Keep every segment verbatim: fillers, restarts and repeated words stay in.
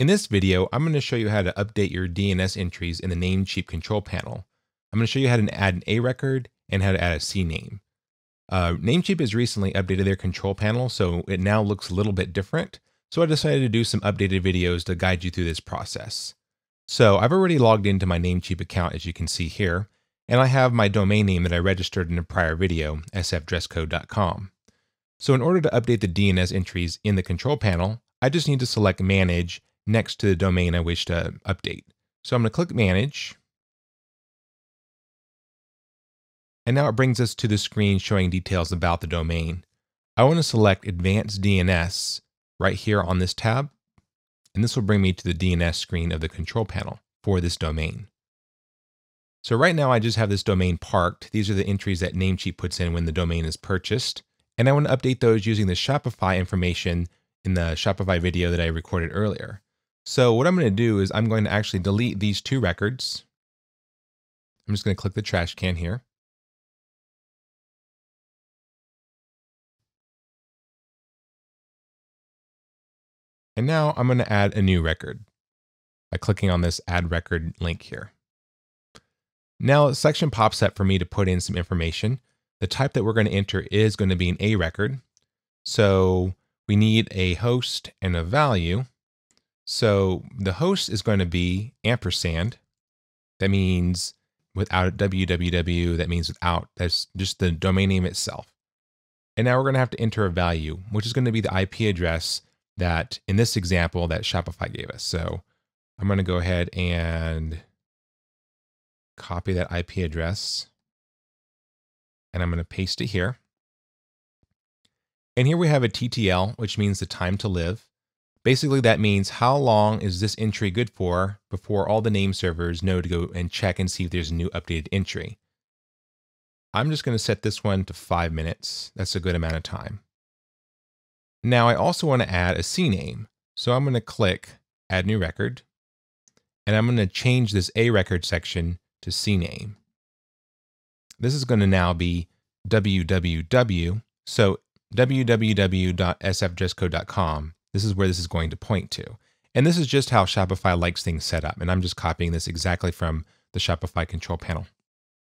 In this video, I'm going to show you how to update your D N S entries in the Namecheap control panel. I'm going to show you how to add an A record and how to add a C name. Uh, Namecheap has recently updated their control panel, so it now looks a little bit different. So I decided to do some updated videos to guide you through this process. So I've already logged into my Namecheap account, as you can see here, and I have my domain name that I registered in a prior video, s f dress code dot com. So in order to update the D N S entries in the control panel, I just need to select Manage next to the domain I wish to update. So I'm going to click Manage. And now it brings us to the screen showing details about the domain. I want to select Advanced D N S right here on this tab, and this will bring me to the D N S screen of the control panel for this domain. So right now I just have this domain parked. These are the entries that Namecheap puts in when the domain is purchased, and I want to update those using the Shopify information in the Shopify video that I recorded earlier. So what I'm going to do is I'm going to actually delete these two records. I'm just going to click the trash can here. And now I'm going to add a new record by clicking on this Add Record link here. Now a section pops up for me to put in some information. The type that we're going to enter is going to be an A record. So we need a host and a value. So the host is going to be ampersand. That means without www, that means without, that's just the domain name itself. And now we're going to have to enter a value, which is going to be the I P address that in this example that Shopify gave us. So I'm going to go ahead and copy that I P address and I'm going to paste it here. And here we have a T T L, which means the time to live. Basically that means how long is this entry good for before all the name servers know to go and check and see if there's a new updated entry. I'm just going to set this one to five minutes. That's a good amount of time. Now I also want to add a C name. So I'm going to click Add New Record, and I'm going to change this A record section to C name. This is going to now be www. So w w w dot s f dress code dot com. This is where this is going to point to. And this is just how Shopify likes things set up. And I'm just copying this exactly from the Shopify control panel.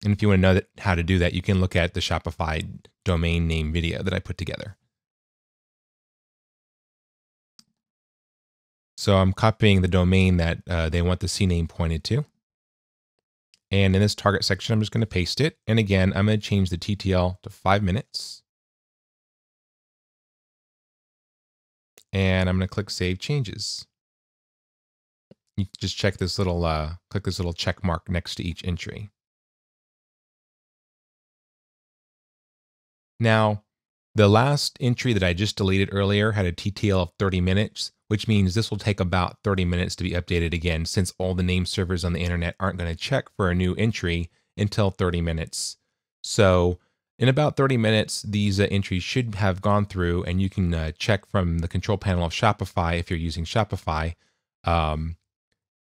And if you want to know that, how to do that, you can look at the Shopify domain name video that I put together. So I'm copying the domain that uh, they want the C name pointed to. And in this target section, I'm just going to paste it. And again, I'm going to change the T T L to five minutes. And I'm going to click Save Changes. You can just check this little, uh, click this little check mark next to each entry. Now, the last entry that I just deleted earlier had a T T L of thirty minutes, which means this will take about thirty minutes to be updated again, since all the name servers on the internet aren't going to check for a new entry until thirty minutes. So in about thirty minutes, these uh, entries should have gone through, and you can uh, check from the control panel of Shopify if you're using Shopify. Um,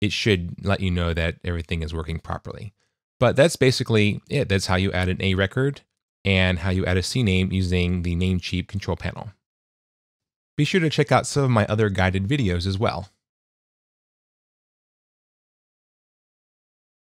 it should let you know that everything is working properly. But that's basically it. That's how you add an A record and how you add a C name using the Namecheap control panel. Be sure to check out some of my other guided videos as well.